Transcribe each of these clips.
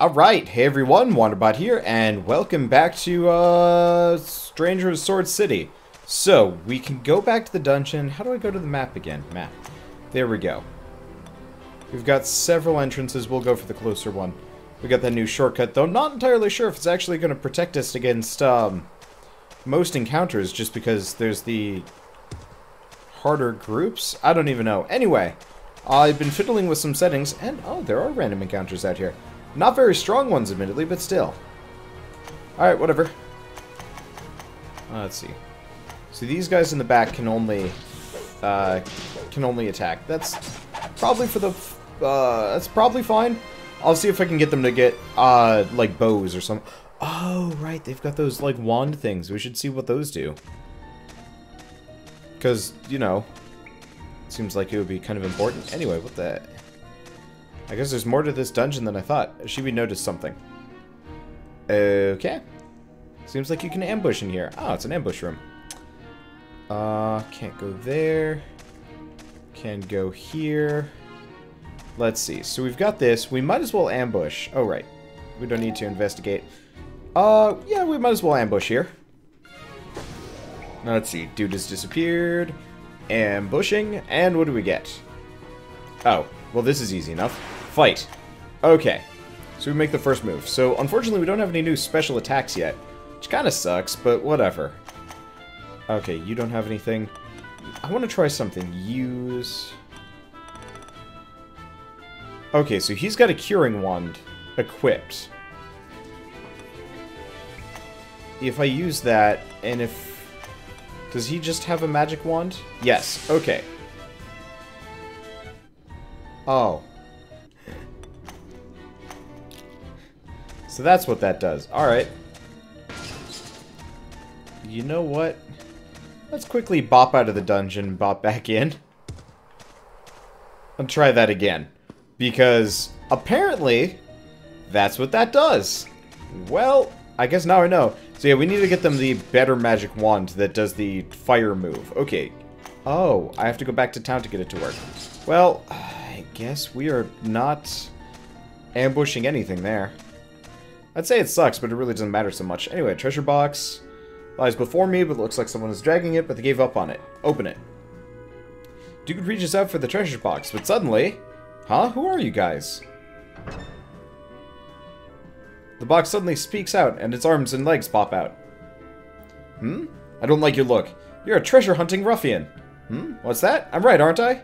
Alright, hey everyone, Wanderbot here, and welcome back to, Stranger of Sword City. So, we can go back to the dungeon. How do I go to the map again? Map. There we go. We've got several entrances. We'll go for the closer one. We got that new shortcut, though. Not entirely sure if it's actually going to protect us against, most encounters, just because there's the harder groups. I don't even know. Anyway, I've been fiddling with some settings, and, oh, there are random encounters out here. Not very strong ones, admittedly, but still. Alright, whatever. Let's see. So these guys in the back can only attack. That's probably for the... that's probably fine. I'll see if I can get them to get, like, bows or something. Oh, right, they've got those, like, wand things. We should see what those do. Because, you know, it seems like it would be kind of important. Anyway, what the... I guess there's more to this dungeon than I thought. Ashibi noticed something. Okay. Seems like you can ambush in here. Oh, it's an ambush room. Can't go there. Can go here. Let's see. So we've got this. We might as well ambush. Oh, right. We don't need to investigate. Yeah, we might as well ambush here. Now, let's see. Dude has disappeared. Ambushing. And what do we get? Oh. Well, this is easy enough. Fight. Okay. So we make the first move. So, unfortunately, we don't have any new special attacks yet. Which kind of sucks, but whatever. Okay, you don't have anything. I want to try something. Use... Okay, so he's got a curing wand equipped. If I use that, and if... Does he just have a magic wand? Yes. Okay. Oh. So that's what that does. Alright. You know what? Let's quickly bop out of the dungeon, bop back in. And try that again. Because, apparently, that's what that does. Well, I guess now I know. So yeah, we need to get them the better magic wand that does the fire move. Okay. Oh, I have to go back to town to get it to work. Well... guess we are not ambushing anything there. I'd say it sucks, but it really doesn't matter so much. Anyway, treasure box lies before me, but looks like someone is dragging it, but they gave up on it. Open it. Dude reaches out for the treasure box, but suddenly... Huh? Who are you guys? The box suddenly speaks out, and its arms and legs pop out. Hmm? I don't like your look. You're a treasure-hunting ruffian. Hmm? What's that? I'm right, aren't I?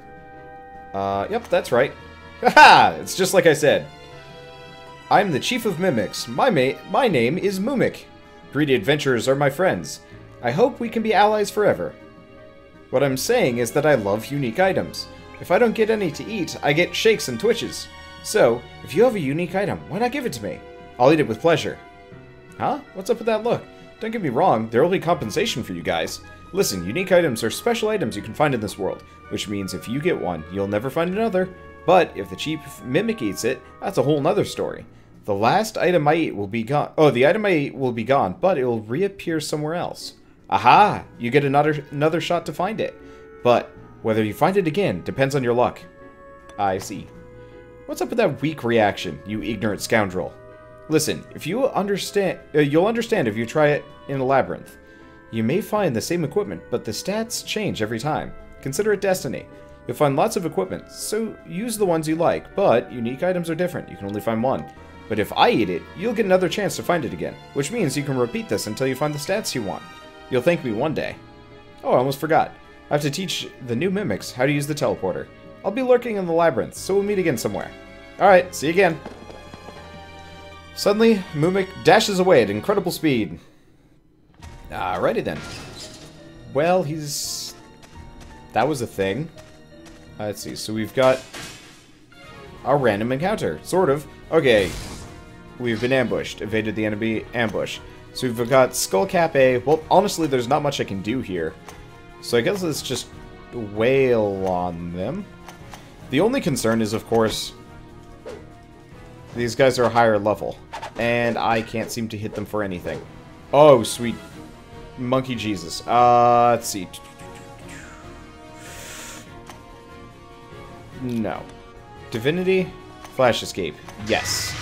Yep, that's right. Haha! It's just like I said. I'm the chief of mimics. My name is Mumik. Greedy adventurers are my friends. I hope we can be allies forever. What I'm saying is that I love unique items. If I don't get any to eat, I get shakes and twitches. So, if you have a unique item, why not give it to me? I'll eat it with pleasure. Huh? What's up with that look? Don't get me wrong, there will be compensation for you guys. Listen, unique items are special items you can find in this world, which means if you get one, you'll never find another. But if the chief mimic eats it, that's a whole nother story. The last item I eat will be gone. Oh, the item I eat will be gone, but it will reappear somewhere else. Aha! You get another shot to find it. But whether you find it again depends on your luck. I see. What's up with that weak reaction, you ignorant scoundrel? Listen, if you understand, you'll understand if you try it in a labyrinth. You may find the same equipment, but the stats change every time. Consider it destiny. You'll find lots of equipment, so use the ones you like, but unique items are different. You can only find one. But if I eat it, you'll get another chance to find it again, which means you can repeat this until you find the stats you want. You'll thank me one day. Oh, I almost forgot. I have to teach the new mimics how to use the teleporter. I'll be lurking in the labyrinth, so we'll meet again somewhere. Alright, see you again. Suddenly, Mumik dashes away at incredible speed. Alrighty then. Well, he's... That was a thing. Let's see, so we've got... a random encounter, sort of. Okay. We've been ambushed. Evaded the enemy ambush. So we've got Skullcap A. Well, honestly, there's not much I can do here. So I guess let's just wail on them. The only concern is, of course... These guys are higher level. And I can't seem to hit them for anything. Oh, sweet... Monkey Jesus. Let's see. No. Divinity? Flash escape. Yes.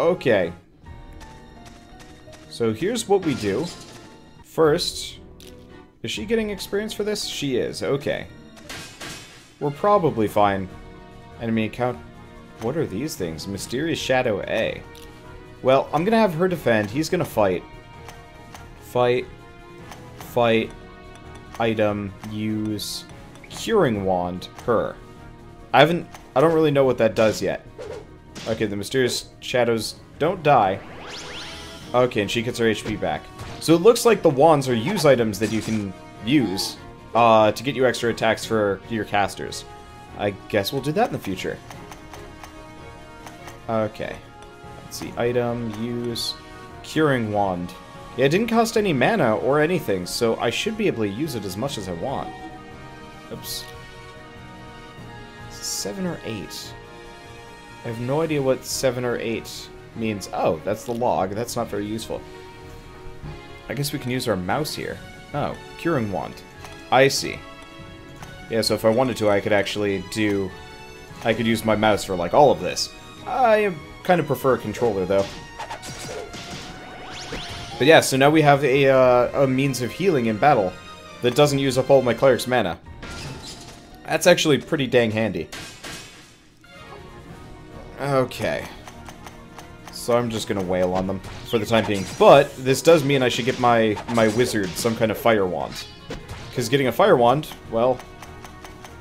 Okay. So here's what we do. First, is she getting experience for this? She is, okay. We're probably fine. Enemy account. What are these things? Mysterious Shadow A. Well, I'm gonna have her defend. He's gonna fight. Fight. Fight. Item. Use. Curing Wand. Her. I don't really know what that does yet. Okay, the Mysterious Shadows don't die. Okay, and she gets her HP back. So it looks like the wands are use items that you can use to get you extra attacks for your casters. I guess we'll do that in the future. Okay. Let's see. Item, use, Curing Wand. Yeah, it didn't cost any mana or anything, so I should be able to use it as much as I want. Oops. 7 or 8. I have no idea what 7 or 8 means. Oh, that's the log. That's not very useful. I guess we can use our mouse here. Oh, Curing Wand. I see. Yeah, so if I wanted to, I could actually do... I could use my mouse for, like, all of this. I kind of prefer a controller, though. But yeah, so now we have a means of healing in battle that doesn't use up all my cleric's mana. That's actually pretty dang handy. Okay. So I'm just gonna wail on them for the time being. But this does mean I should get my wizard some kind of fire wand. Because getting a fire wand, well,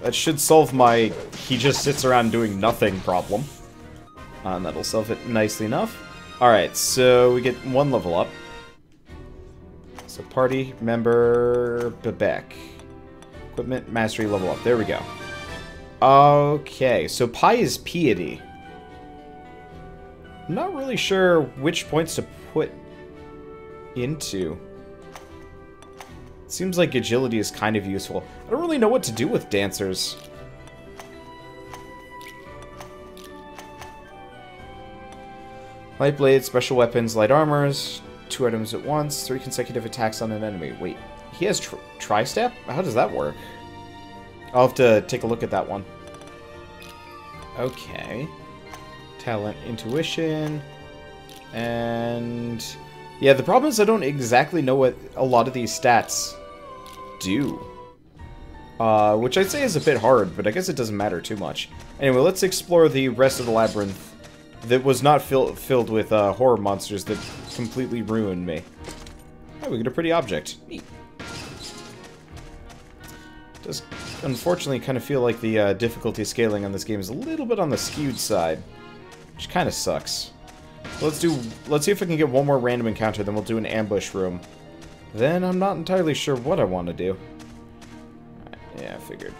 that should solve my he just sits around doing nothing problem. And that'll solve it nicely enough. Alright, so we get 1 level up. So party member Bebek. Equipment mastery level up. There we go. Okay, so Pi is piety. Not really sure which points to put into. Seems like agility is kind of useful. I don't really know what to do with dancers. Light blades, special weapons, light armors, 2 items at once, 3 consecutive attacks on an enemy. Wait, he has tri-step? How does that work? I'll have to take a look at that one. Okay. Talent, intuition, and... Yeah, the problem is I don't exactly know what a lot of these stats do. Which I'd say is a bit hard, but I guess it doesn't matter too much. Anyway, let's explore the rest of the labyrinth that was not filled with horror monsters that completely ruined me. Oh, we get a pretty object. Neat. Does unfortunately kind of feel like the difficulty scaling on this game is a little bit on the skewed side. Which kind of sucks. Let's see if I can get one more random encounter, then we'll do an ambush room. Then I'm not entirely sure what I want to do. Right, yeah, I figured.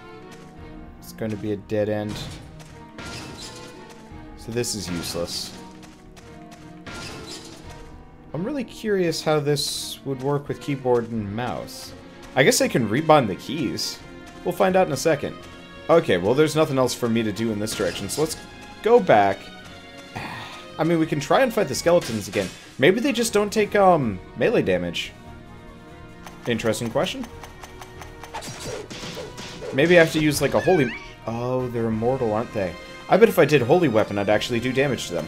It's going to be a dead end. So this is useless. I'm really curious how this would work with keyboard and mouse. I guess I can rebind the keys. We'll find out in a second. Okay, well there's nothing else for me to do in this direction, so let's go back. I mean, we can try and fight the skeletons again. Maybe they just don't take, melee damage. Interesting question. Maybe I have to use, like, a holy... Oh, they're immortal, aren't they? I bet if I did holy weapon, I'd actually do damage to them.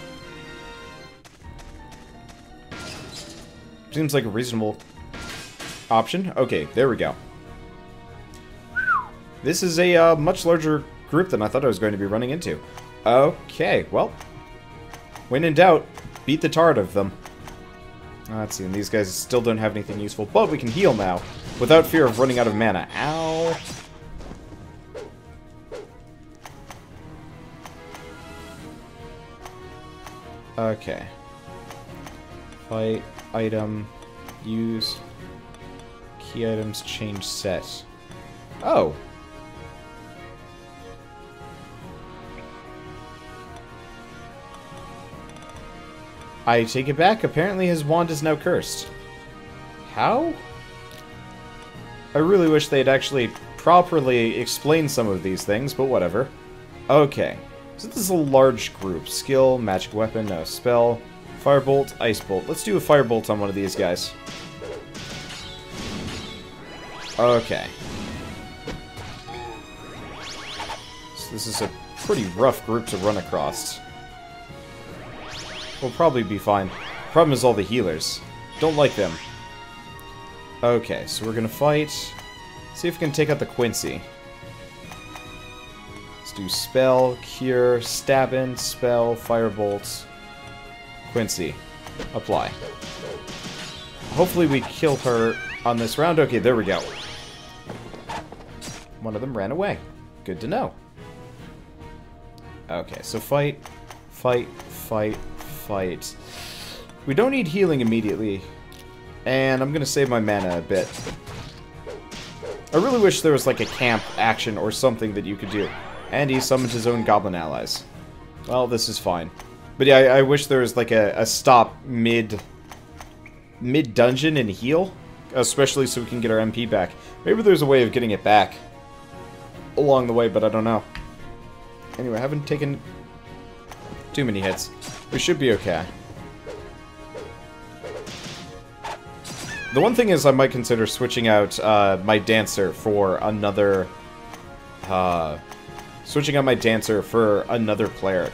Seems like a reasonable option. Okay, there we go. This is a much larger group than I thought I was going to be running into. Okay, well... When in doubt, beat the tar out of them. Let's see, and these guys still don't have anything useful, but we can heal now, without fear of running out of mana. Ow! Okay. Fight, item, use, key items, change set. Oh! I take it back. Apparently his wand is now cursed. How? I really wish they'd actually properly explain some of these things, but whatever. Okay. So this is a large group. Skill, magic weapon, no spell. Firebolt, ice bolt. Let's do a firebolt on one of these guys. Okay. So this is a pretty rough group to run across. We'll probably be fine. Problem is all the healers. Don't like them. Okay, so we're gonna fight. See if we can take out the Quincy. Let's do spell, cure, stab in, spell, firebolt, Quincy. Apply. Hopefully we kill her on this round. Okay, there we go. One of them ran away. Good to know. Okay, so fight, fight, fight, fight. We don't need healing immediately. And I'm gonna save my mana a bit. I really wish there was like a camp action or something that you could do. And he summons his own goblin allies. Well, this is fine. But yeah, I wish there was like a stop mid-dungeon and heal. Especially so we can get our MP back. Maybe there's a way of getting it back along the way, but I don't know. Anyway, I haven't taken too many hits. We should be okay. The one thing is I might consider switching out my dancer for another... switching out my dancer for another cleric.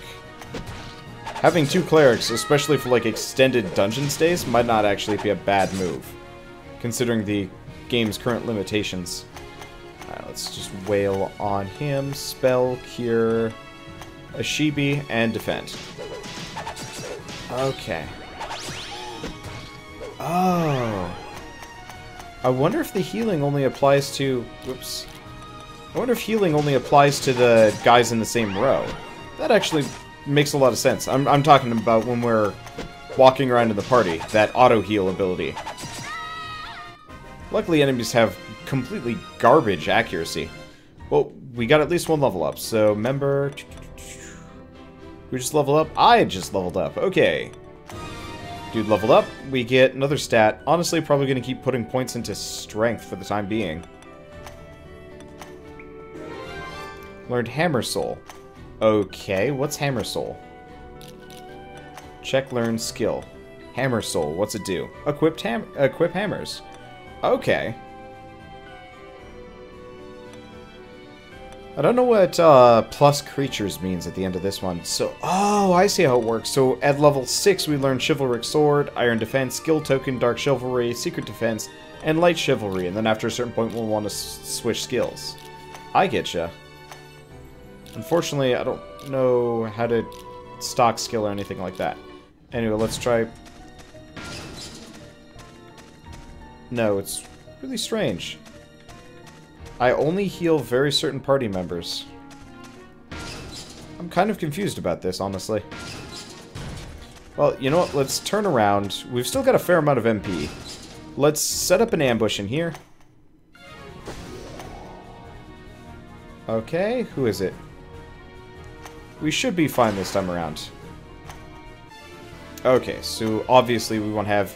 Having two clerics, especially for like extended dungeon stays, might not actually be a bad move, considering the game's current limitations. Alright, let's just wail on him. Spell, cure, Ashibi, and defend. Okay. Oh. I wonder if the healing only applies to... Whoops. I wonder if healing only applies to the guys in the same row. That actually makes a lot of sense. I'm talking about when we're walking around in the party. That auto-heal ability. Luckily, enemies have completely garbage accuracy. Well, we got at least one level up. So, member... Who just leveled up? I just leveled up. Okay. Dude leveled up. We get another stat. Honestly, probably going to keep putting points into strength for the time being. Learned Hammer Soul. Okay, what's Hammer Soul? Check learn skill. Hammer Soul, what's it do? Equip hammers. Okay. I don't know what plus creatures means at the end of this one. So, oh, I see how it works. So at level 6 we learn Chivalric Sword, Iron Defense, Skill Token, Dark Chivalry, Secret Defense, and Light Chivalry. And then after a certain point we'll want to switch skills. I getcha. Unfortunately, I don't know how to stock skill or anything like that. Anyway, let's try... No, it's really strange. I only heal very certain party members. I'm kind of confused about this, honestly. Well, you know what? Let's turn around. We've still got a fair amount of MP. Let's set up an ambush in here. Okay, who is it? We should be fine this time around. Okay, so obviously we want to have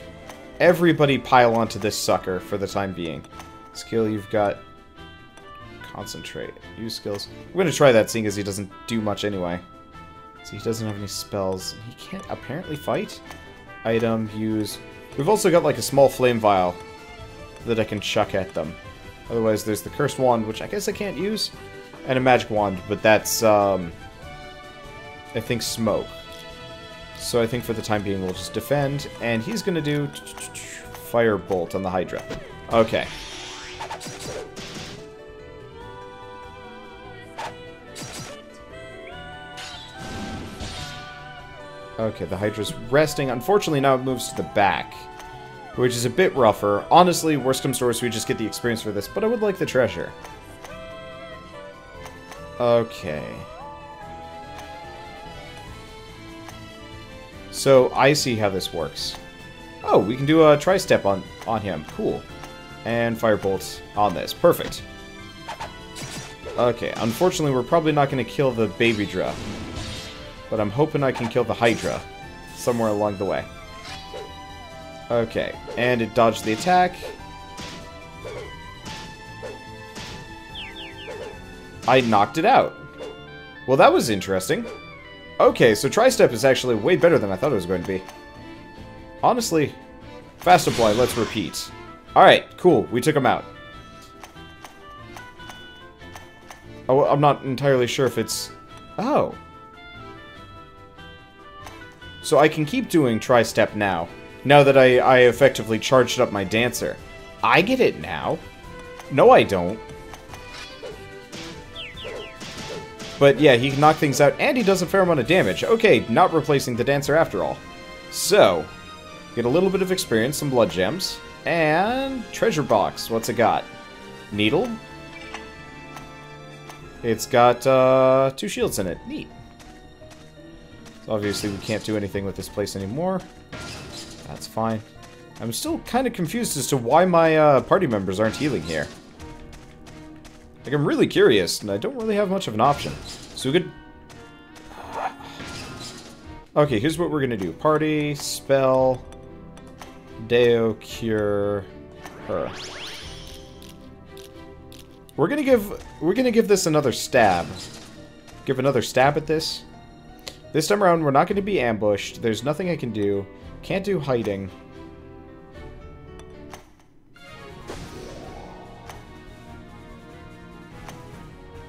everybody pile onto this sucker for the time being. Skill, you've got... Concentrate. Use skills. We're going to try that, seeing as he doesn't do much anyway. So he doesn't have any spells. He can't apparently fight? Item, use... We've also got, like, a small flame vial that I can chuck at them. Otherwise, there's the Cursed Wand, which I guess I can't use, and a Magic Wand, but that's, I think smoke. So I think for the time being we'll just defend, and he's gonna do Firebolt on the Hydra. Okay. Okay, the Hydra's resting. Unfortunately, now it moves to the back, which is a bit rougher. Honestly, worst comes to worst, we just get the experience for this, but I would like the treasure. Okay. So, I see how this works. Oh, we can do a tri-step on him. Cool. And firebolt on this. Perfect. Okay, unfortunately, we're probably not going to kill the Babydra. But I'm hoping I can kill the Hydra somewhere along the way. Okay, and it dodged the attack. I knocked it out. Well, that was interesting. Okay, so Tri-Step is actually way better than I thought it was going to be. Honestly, fast apply, let's repeat. Alright, cool, we took him out. Oh, I'm not entirely sure if it's... Oh. So I can keep doing tri-step now. Now that I effectively charged up my dancer. I get it now. No, I don't. But yeah, he can knock things out, and he does a fair amount of damage. Okay, not replacing the dancer after all. So, get a little bit of experience, some blood gems, and treasure box. What's it got? Needle. It's got 2 shields in it. Neat. So obviously we can't do anything with this place anymore. That's fine. I'm still kind of confused as to why my party members aren't healing here. Like, I'm really curious, and I don't really have much of an option. So we could... Okay, here's what we're gonna do. Party, spell, Deo, cure, her. We're gonna give this another stab. Give another stab at this. This time around, we're not gonna be ambushed. There's nothing I can do. Can't do hiding.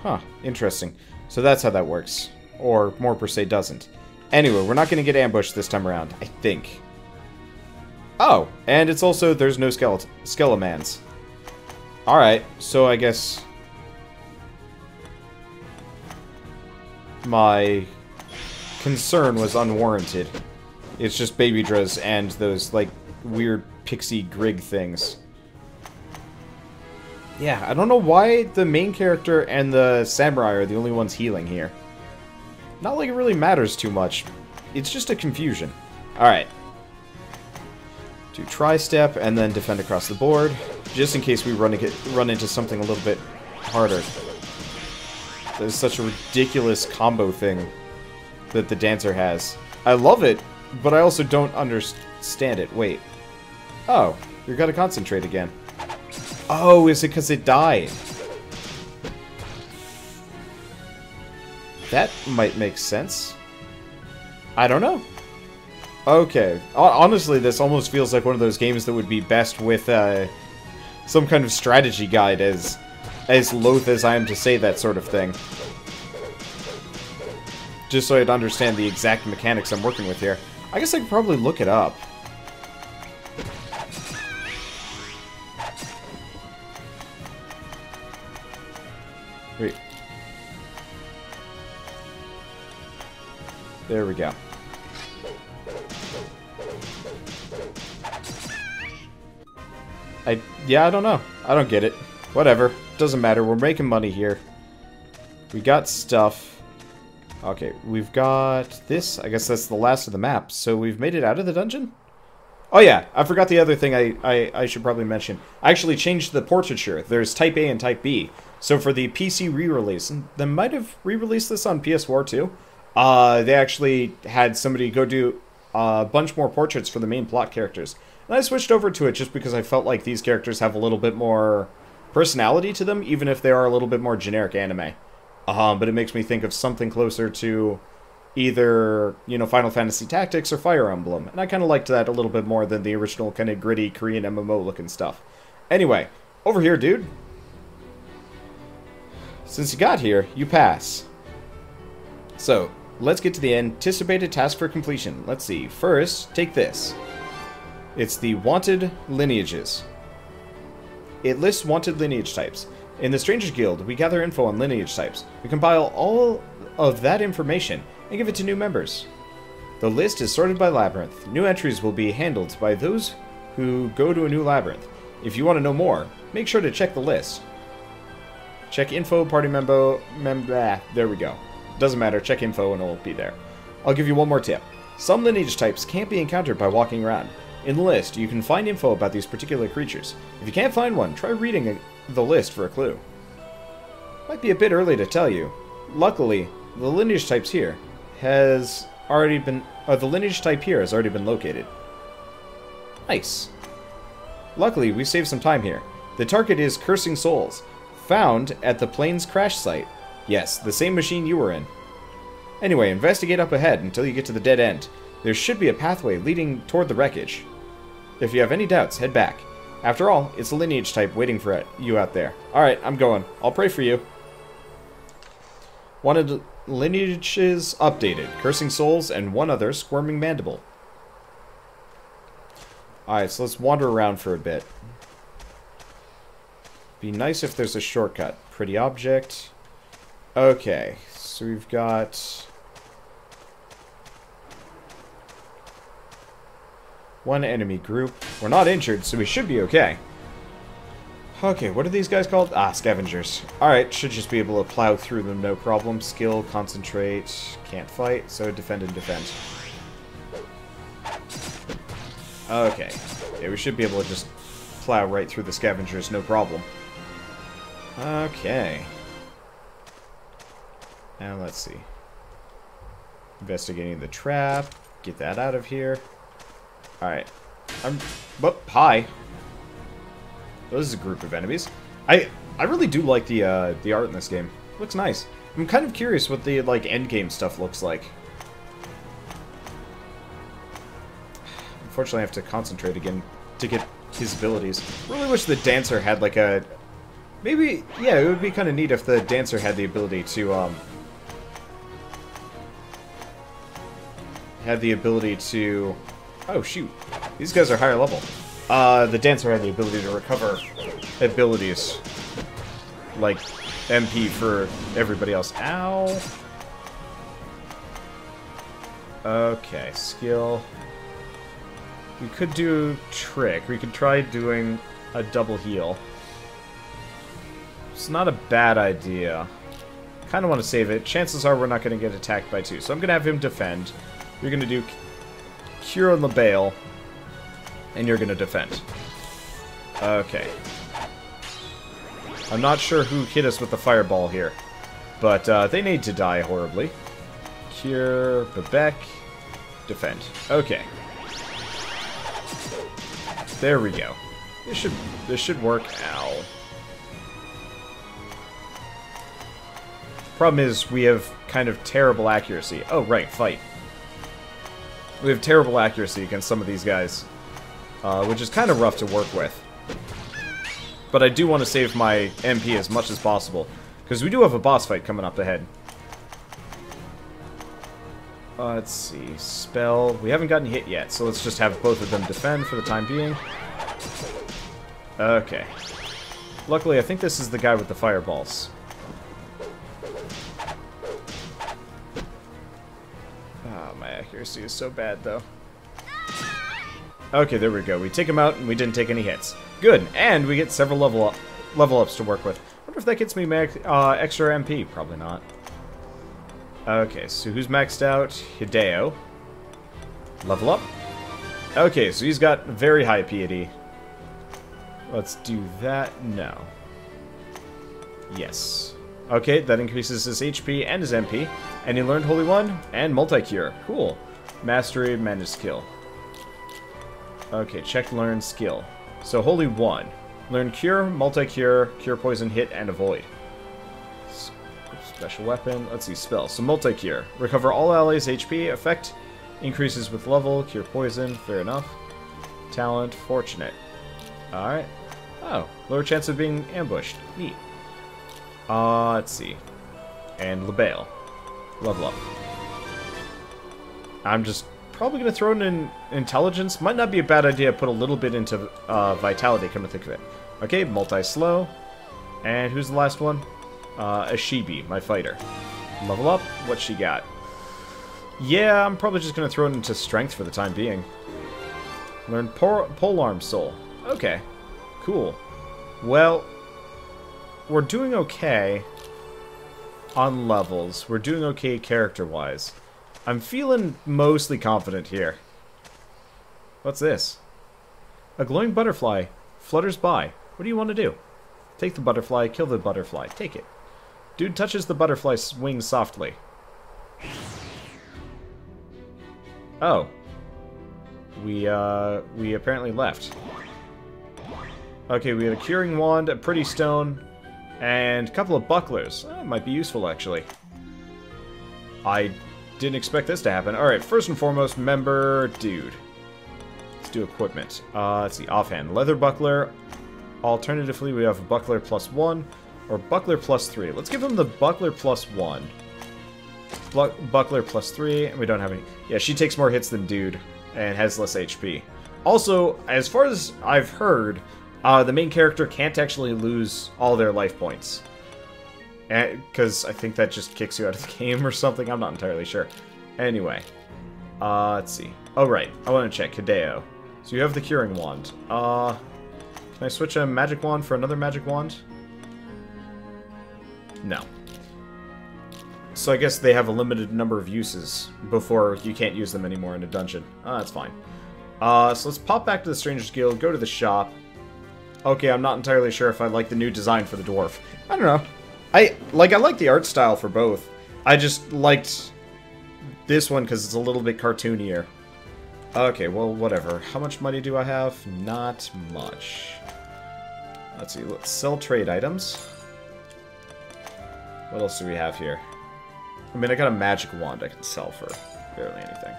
Huh, interesting. So that's how that works. Or, more per se, doesn't. Anyway, we're not gonna get ambushed this time around, I think. Oh, and it's also, there's no Skelemans. Alright, so I guess... my concern was unwarranted. It's just baby Drez and those, like, weird pixie grig things. Yeah, I don't know why the main character and the samurai are the only ones healing here. Not like it really matters too much. It's just a confusion. Alright. Do tri-step and then defend across the board, just in case we run into something a little bit harder. There's such a ridiculous combo thing that the dancer has. I love it, but I also don't understand it. Wait. Oh, you've got to concentrate again. Oh, is it because it died? That might make sense. I don't know. Okay. Honestly, this almost feels like one of those games that would be best with some kind of strategy guide, as loath as I am to say that sort of thing. Just so I'd understand the exact mechanics I'm working with here. I guess I could probably look it up. Wait. There we go. Yeah, I don't know. I don't get it. Whatever. Doesn't matter. We're making money here. We got stuff. Okay, we've got this. I guess that's the last of the map. So we've made it out of the dungeon? Oh yeah, I forgot the other thing I should probably mention. I actually changed the portraiture. There's Type A and Type B. So for the PC re-release, and they might have re-released this on PS4 too. They actually had somebody go do a bunch more portraits for the main plot characters. And I switched over to it just because I felt like these characters have a little bit more personality to them, even if they are a little bit more generic anime. But it makes me think of something closer to either, you know, Final Fantasy Tactics or Fire Emblem. And I kind of liked that a little bit more than the original kind of gritty Korean MMO-looking stuff. Anyway, over here, dude. Since you got here, you pass. So, let's get to the anticipated task for completion. Let's see. First, take this. It's the Wanted Lineages. It lists wanted lineage types. In the Strangers Guild, we gather info on lineage types. We compile all of that information and give it to new members. The list is sorted by labyrinth. New entries will be handled by those who go to a new labyrinth. If you want to know more, make sure to check the list. Check info, party member, there we go. Doesn't matter, check info and it'll be there. I'll give you one more tip. Some lineage types can't be encountered by walking around. In the list, you can find info about these particular creatures. If you can't find one, try reading the list for a clue. Might be a bit early to tell you. Luckily, the lineage types here has already been located. Nice. Luckily, we saved some time here. The target is Cursing Souls, found at the plane's crash site. Yes, the same machine you were in. Anyway, investigate up ahead until you get to the dead end. There should be a pathway leading toward the wreckage. If you have any doubts, head back. After all, it's a lineage type waiting for you out there. Alright, I'm going. I'll pray for you. Wanted Lineages updated. Cursing souls and one other squirming mandible. Alright, so let's wander around for a bit. Be nice if there's a shortcut. Pretty object. Okay, so we've got one enemy group. We're not injured, so we should be okay. Okay, what are these guys called? Ah, scavengers. Alright, should just be able to plow through them, no problem. Skill, concentrate, can't fight, so defend and defend. Okay. Yeah, we should be able to just plow right through the scavengers, no problem. Okay. Now let's see. Investigating the trap. Get that out of here. Alright. Whoop, hi. Well, this is a group of enemies. I really do like the art in this game. It looks nice. I'm kind of curious what the like end game stuff looks like. Unfortunately, I have to concentrate again to get his abilities. Really wish the dancer had like a maybe. Yeah, it would be kind of neat if the dancer had the ability to Oh shoot, these guys are higher level. The dancer had the ability to recover abilities, like MP for everybody else. Ow! Okay, skill. We could do trick. We could try doing a double heal. It's not a bad idea. Kind of want to save it. Chances are we're not going to get attacked by two, so I'm going to have him defend. You're going to do Cure on Labale. And you're going to defend. Okay. I'm not sure who hit us with the fireball here. But they need to die horribly. Cure, Bebek, defend. Okay. There we go. This should work. Ow. Problem is, we have kind of terrible accuracy. Oh, right, fight. We have terrible accuracy against some of these guys. Which is kind of rough to work with. But I do want to save my MP as much as possible, because we do have a boss fight coming up ahead. Let's see. Spell. We haven't gotten hit yet, so let's just have both of them defend for the time being. Okay. Luckily, I think this is the guy with the fireballs. Oh, my accuracy is so bad, though. Okay, there we go. We take him out, and we didn't take any hits. Good, and we get several level ups to work with. I wonder if that gets me extra MP. Probably not. Okay, so who's maxed out? Hideo. Level up. Okay, so he's got very high piety. Let's do that now. Yes. Okay, that increases his HP and his MP. And he learned Holy One and Multi-Cure. Cool. Mastery, Manage Skill. Okay, check learn skill. So Holy One. Learn Cure, Multi-Cure, Cure Poison, Hit, and Avoid. Special weapon. Let's see, spell. So Multi-Cure. Recover all allies' HP. Effect increases with level. Cure Poison. Fair enough. Talent. Fortunate. Alright. Oh, lower chance of being ambushed. Neat. Let's see. And Labale. Level up. I'm just probably going to throw in intelligence. Might not be a bad idea to put a little bit into vitality, come to think of it. Okay, multi-slow. And who's the last one? Ashibi, my fighter. Level up. What's she got? Yeah, I'm probably just going to throw it into strength for the time being. Learn Polearm Soul. Okay, cool. Well, we're doing okay on levels. We're doing okay character-wise. I'm feeling mostly confident here. What's this? A glowing butterfly flutters by. What do you want to do? Take the butterfly, kill the butterfly. Take it. Dude touches the butterfly's wings softly. Oh. We apparently left. Okay, we had a curing wand, a pretty stone, and a couple of bucklers. That might be useful, actually. I didn't expect this to happen. Alright, first and foremost, member dude. Let's do equipment. Let's see, offhand. Leather buckler. Alternatively, we have a buckler +1 or buckler +3. Let's give him the buckler +1. Buckler plus 3, and we don't have any. Yeah, she takes more hits than dude and has less HP. Also, as far as I've heard, the main character can't actually lose all their life points. Because I think that just kicks you out of the game or something. I'm not entirely sure. Anyway. Let's see. Oh, right. I want to check. Hideo. So you have the curing wand. Can I switch a magic wand for another magic wand? No. So I guess they have a limited number of uses before you can't use them anymore in a dungeon. That's fine. So let's pop back to the Strangers Guild, go to the shop. Okay, I'm not entirely sure if I like the new design for the dwarf. I don't know. I like the art style for both. I just liked this one because it's a little bit cartoonier. Okay, well, whatever. How much money do I have? Not much. Let's see. Let's sell trade items. What else do we have here? I mean, I got a magic wand I can sell for barely anything.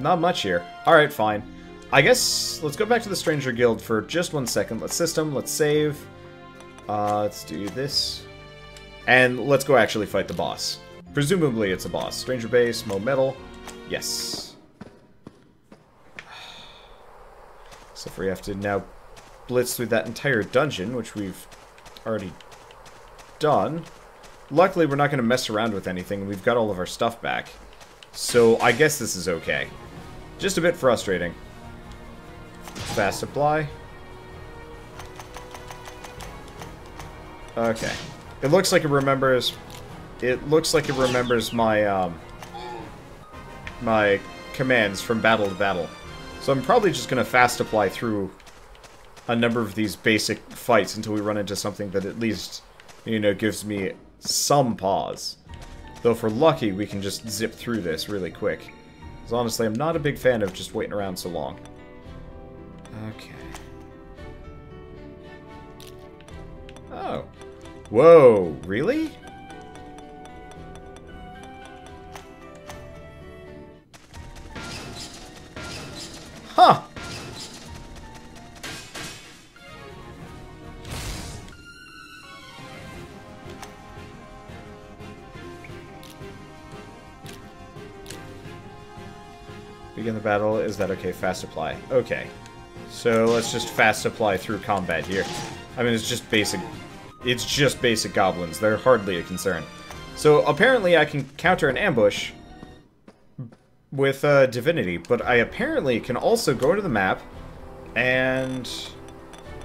Not much here. Alright, fine. I guess let's go back to the Stranger Guild for just 1 second. Let's system, let's save. Let's do this. And let's go actually fight the boss. Presumably it's a boss. Stranger Base, Mo Metal. Yes. So if we have to now blitz through that entire dungeon, which we've already done. Luckily we're not going to mess around with anything. We've got all of our stuff back. So I guess this is okay. Just a bit frustrating. Fast supply. Okay. It looks like it remembers. It looks like it remembers my my commands from battle to battle. So I'm probably just gonna fast apply through a number of these basic fights until we run into something that at least, you know, gives me some pause. Though if we're lucky, we can just zip through this really quick. Because honestly, I'm not a big fan of just waiting around so long. Okay. Oh. Whoa, really? Huh. Begin the battle. Is that okay? Fast apply. Okay. So let's just fast apply through combat here. I mean, it's just basic goblins. They're hardly a concern. So apparently I can counter an ambush with divinity, but I apparently can also go to the map and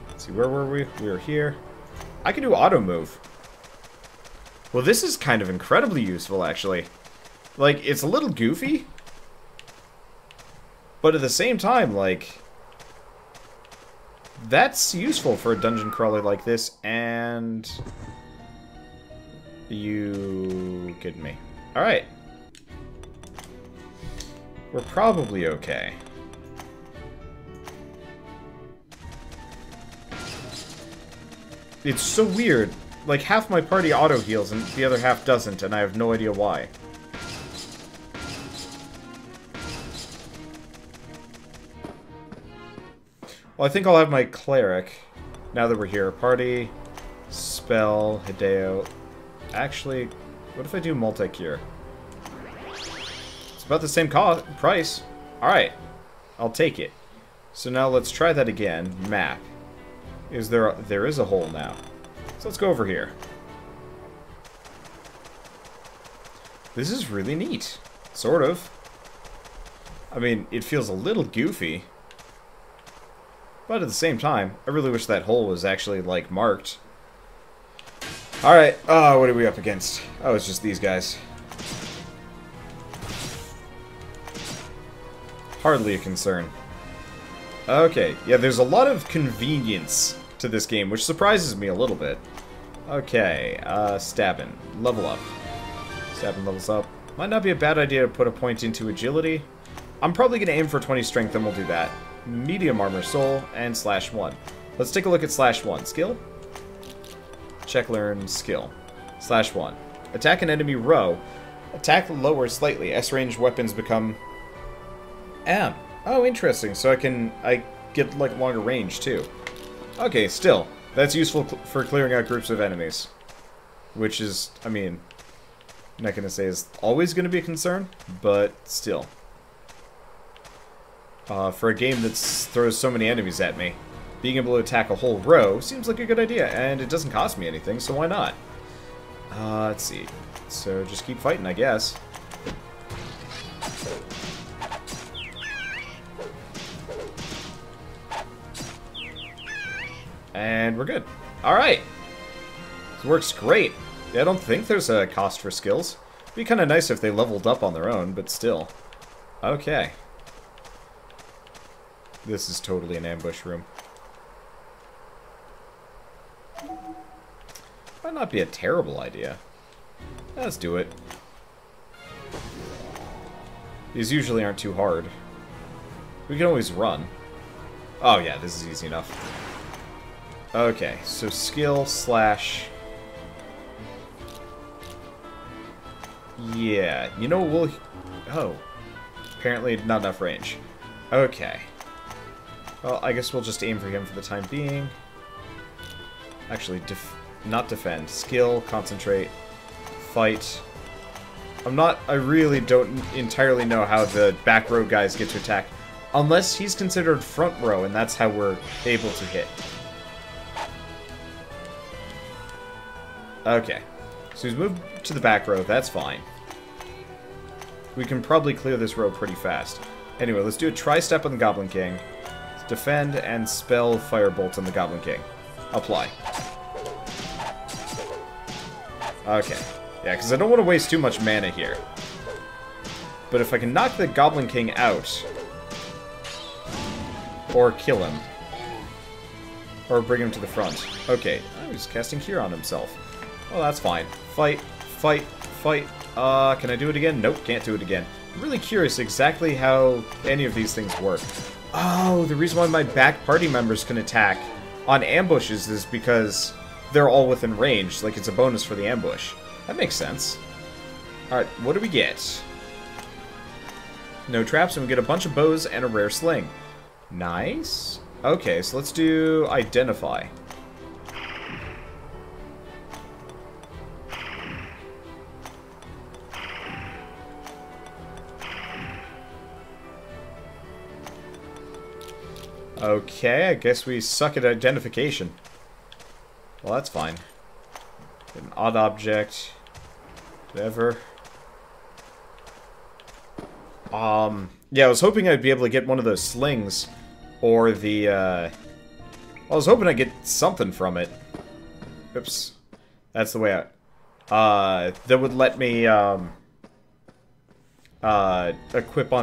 let's see, where were we? We were here. I can do auto move. Well, this is kind of incredibly useful, actually. Like, it's a little goofy, but at the same time, like, that's useful for a dungeon crawler like this, and you kidding me. Alright. We're probably okay. It's so weird. Like, half my party auto-heals and the other half doesn't, and I have no idea why. Well, I think I'll have my cleric, now that we're here. Party, spell, Hideo. Actually, what if I do multi-cure? It's about the same cost price. Alright, I'll take it. So now let's try that again. Map. Is there a, there is a hole now. So let's go over here. This is really neat. Sort of. I mean, it feels a little goofy. But at the same time, I really wish that hole was actually, like, marked. Alright, what are we up against? Oh, it's just these guys. Hardly a concern. Okay, yeah, there's a lot of convenience to this game, which surprises me a little bit. Okay, stabbing. Level up. Stabbing levels up. Might not be a bad idea to put a point into agility. I'm probably going to aim for 20 strength, and we'll do that. Medium armor, soul, and /1. Let's take a look at /1. Skill? Check learn skill. /1. Attack an enemy row. Attack lower slightly. S-range weapons become M. Oh, interesting. So I get, like, longer range, too. Okay, still. That's useful for clearing out groups of enemies. Which is, I mean, I'm not going to say is always going to be a concern, but still. For a game that throws so many enemies at me, being able to attack a whole row seems like a good idea, and it doesn't cost me anything, so why not? Let's see. So just keep fighting, I guess. And we're good. Alright! This works great. Yeah, I don't think there's a cost for skills. It'd be kind of nice if they leveled up on their own, but still. Okay. This is totally an ambush room. Might not be a terrible idea. Let's do it. These usually aren't too hard. We can always run. Oh yeah, this is easy enough. Okay, so skill slash... Yeah, you know we'll... Oh. Apparently not enough range. Okay. Well, I guess we'll just aim for him for the time being. Actually, not defend. Skill, concentrate, fight. I really don't entirely know how the back row guys get to attack. Unless he's considered front row, and that's how we're able to hit. Okay. So he's moved to the back row. That's fine. We can probably clear this row pretty fast. Anyway, let's do a tri-step on the Goblin King. Let's defend and spell Firebolt on the Goblin King. Apply. Okay. Yeah, because I don't want to waste too much mana here. But if I can knock the Goblin King out... Or kill him. Or bring him to the front. Okay. Oh, he's casting Cure on himself. Oh, that's fine. Fight, fight, fight. Can I do it again? Nope, can't do it again. I'm really curious exactly how any of these things work. Oh, the reason why my back party members can attack on ambushes is because they're all within range. Like, it's a bonus for the ambush. That makes sense. Alright, what do we get? No traps, and we get a bunch of bows and a rare sling. Nice. Okay, so let's do Identify. Okay, I guess we suck at identification. Well, that's fine. An odd object. Whatever. Yeah, I was hoping I'd be able to get one of those slings. Or the, I was hoping I'd get something from it. Oops. That's the way out. That would let me, equip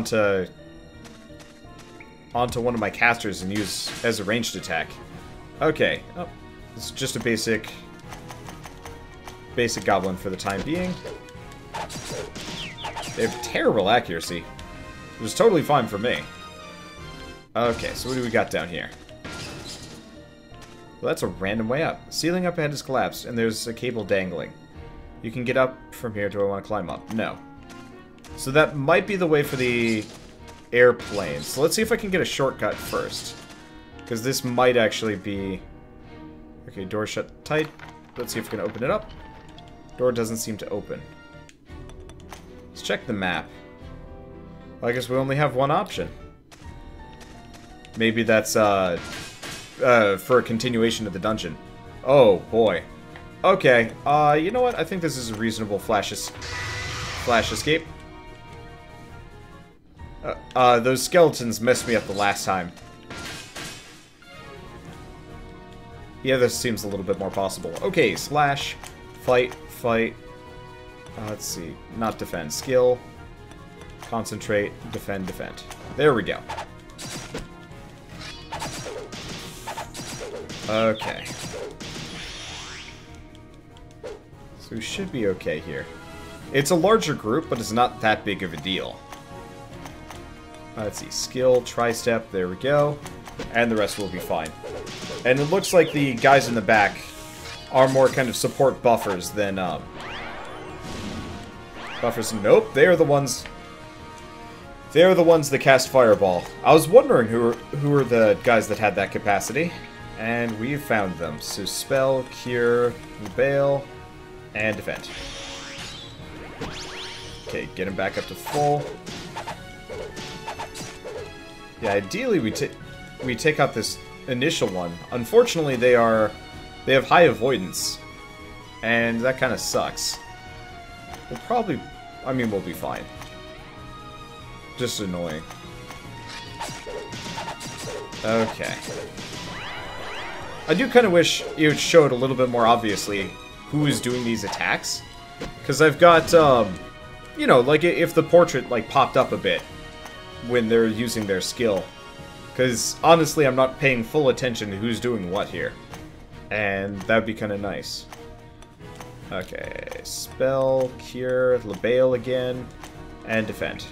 onto one of my casters and use as a ranged attack. Okay. Oh, it's just a basic goblin for the time being. They have terrible accuracy. It was totally fine for me. Okay, so what do we got down here? Well, that's a random way up. Ceiling up ahead has collapsed, and there's a cable dangling. You can get up from here. Do I want to climb up? No. So that might be the way for the... airplane. So let's see if I can get a shortcut first. Because this might actually be... Okay, door shut tight. Let's see if we can open it up. Door doesn't seem to open. Let's check the map. Well, I guess we only have one option. Maybe that's for a continuation of the dungeon. Oh, boy. Okay, you know what? I think this is a reasonable flash escape. Those skeletons messed me up the last time. Yeah, this seems a little bit more possible. Okay, slash, fight, fight. Let's see, not defend, skill, concentrate, defend, defend. There we go. Okay. So we should be okay here. It's a larger group, but it's not that big of a deal. Let's see, skill, tri-step, there we go. And the rest will be fine. And it looks like the guys in the back are more kind of support buffers than, Buffers, nope, they are the ones... They are the ones that cast Fireball. I was wondering who were the guys that had that capacity. And we found them. So, Spell, Cure, Labale, and defend. Okay, get him back up to full. Yeah, ideally we take out this initial one. Unfortunately, they have high avoidance, and that kind of sucks. We'll probably, I mean, we'll be fine. Just annoying. Okay. I do kind of wish it showed a little bit more obviously who is doing these attacks, because I've got, you know, like if the portrait like popped up a bit when they're using their skill, because honestly I'm not paying full attention to who's doing what here, and that'd be kind of nice. Okay, spell, cure, Labale again, and defend.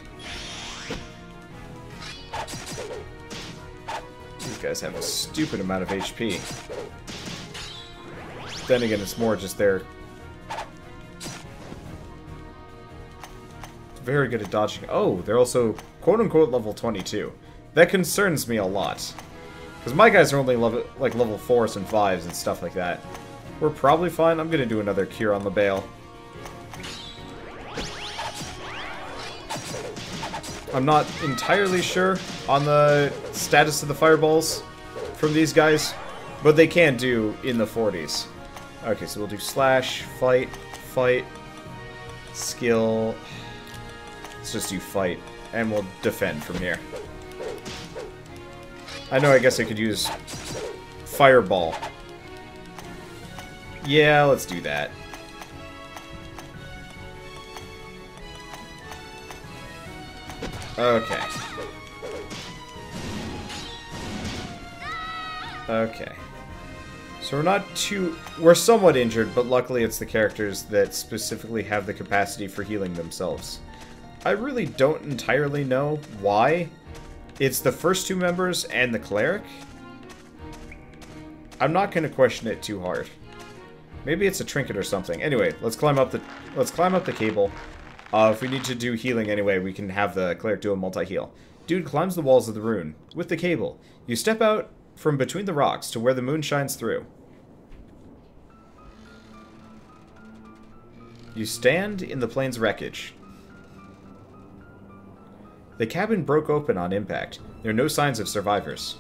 These guys have a stupid amount of HP. Then again, it's more just they're very good at dodging. Oh, they're also quote-unquote level 22. That concerns me a lot, because my guys are only level 4s and 5s and stuff like that. We're probably fine. I'm going to do another cure on Labale. I'm not entirely sure on the status of the fireballs from these guys, but they can do in the 40s. Okay, so we'll do slash, fight, fight, skill. Let's just do fight, and we'll defend from here. I know, I guess I could use fireball. Yeah, let's do that. Okay. Okay. So we're not too... We're somewhat injured, but luckily it's the characters that specifically have the capacity for healing themselves. I really don't entirely know why. It's the first two members and the cleric. I'm not going to question it too hard. Maybe it's a trinket or something. Anyway, let's climb up the cable. If we need to do healing anyway, we can have the cleric do a multi-heal. Dude climbs the walls of the rune with the cable. You step out from between the rocks to where the moon shines through. You stand in the plane's wreckage. The cabin broke open on impact. There are no signs of survivors.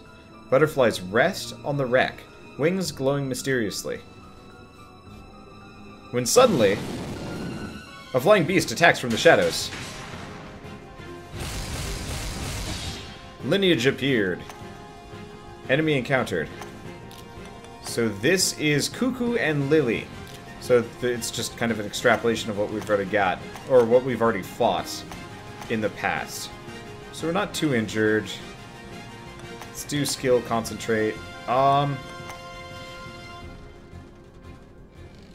Butterflies rest on the wreck, wings glowing mysteriously. When suddenly... a flying beast attacks from the shadows. Lineage appeared. Enemy encountered. So this is Cuckoo and Lily. So it's just kind of an extrapolation of what we've already got, or what we've already fought in the past. So we're not too injured. Let's do skill, concentrate. I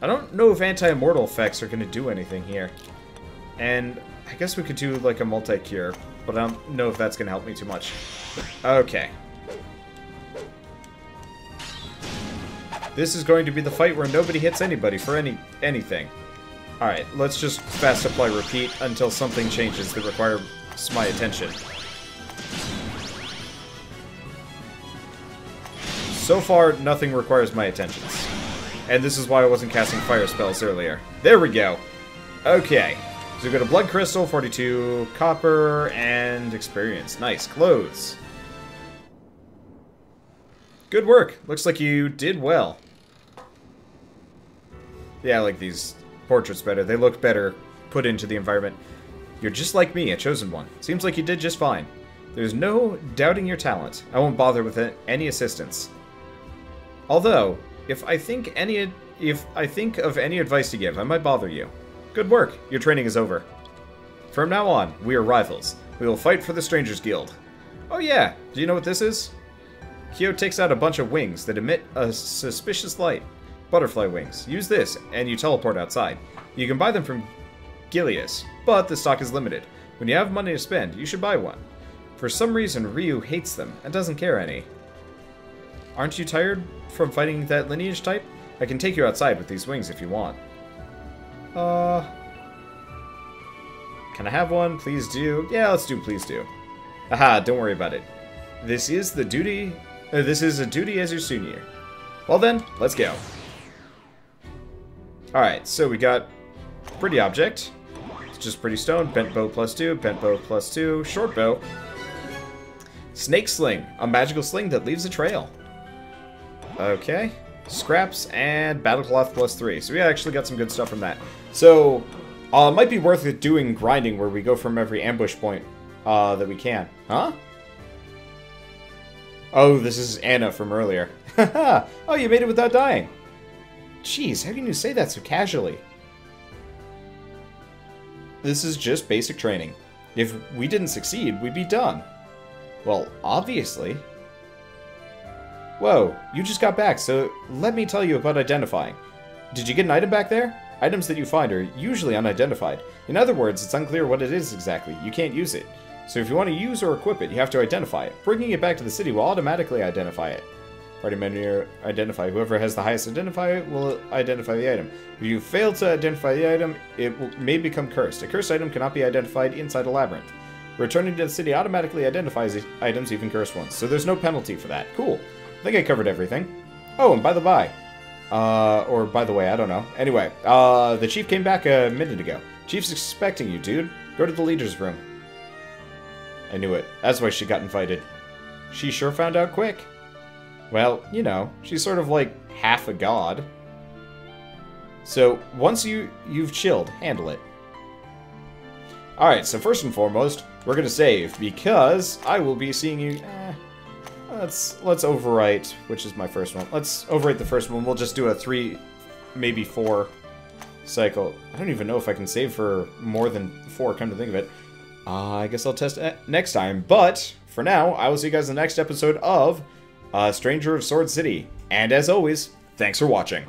don't know if anti-immortal effects are going to do anything here. And I guess we could do like a multi-cure, but I don't know if that's going to help me too much. Okay. This is going to be the fight where nobody hits anybody for anything. Alright, let's just fast apply repeat until something changes that requires my attention. So far, nothing requires my attention. And this is why I wasn't casting fire spells earlier. There we go. Okay. So we've got a blood crystal, 42 copper, and experience. Nice. Clothes. Good work. Looks like you did well. Yeah, I like these portraits better. They look better put into the environment. You're just like me, a chosen one. Seems like you did just fine. There's no doubting your talent. I won't bother with any assistance. Although... If I think of any advice to give, I might bother you. Good work. Your training is over. From now on, we are rivals. We will fight for the Strangers Guild. Oh yeah, do you know what this is? Kyo takes out a bunch of wings that emit a suspicious light. Butterfly wings. Use this, and you teleport outside. You can buy them from Gilius, but the stock is limited. When you have money to spend, you should buy one. For some reason, Ryu hates them and doesn't care any. Aren't you tired from fighting that lineage type? I can take you outside with these wings if you want. Can I have one? Please do. Yeah, let's do please do. Aha, don't worry about it. This is a duty as your senior. Well then, let's go. Alright, so we got pretty object. It's just pretty stone. Bent bow +2, bent bow +2, short bow. Snake sling, a magical sling that leaves a trail. Okay. Scraps and battlecloth +3. So we actually got some good stuff from that. So it might be worth it doing grinding where we go from every ambush point that we can. Huh? Oh, this is Anna from earlier. Haha! Oh, you made it without dying. Jeez, how can you say that so casually? This is just basic training. If we didn't succeed, we'd be done. Well, obviously. Whoa, you just got back, so let me tell you about identifying. Did you get an item back there? Items that you find are usually unidentified. In other words, it's unclear what it is exactly. You can't use it. So if you want to use or equip it, you have to identify it. Bringing it back to the city will automatically identify it. Party member identify. Whoever has the highest identify will identify the item. If you fail to identify the item, it may become cursed. A cursed item cannot be identified inside a labyrinth. Returning to the city automatically identifies items, even cursed ones. So there's no penalty for that. Cool. I think I covered everything. Oh, and by the by. Or by the way, I don't know. Anyway, the chief came back a minute ago. Chief's expecting you, dude. Go to the leader's room. I knew it. That's why she got invited. She sure found out quick. Well, you know, she's sort of like half a god. So, once you've chilled, handle it. Alright, so first and foremost, we're gonna save, because I will be seeing you... let's overwrite, which is my first one. Let's overwrite the first one. We'll just do a 3, maybe 4 cycle. I don't even know if I can save for more than 4, come to think of it. I guess I'll test next time, but for now, I will see you guys in the next episode of... Stranger of Sword City. And as always, thanks for watching.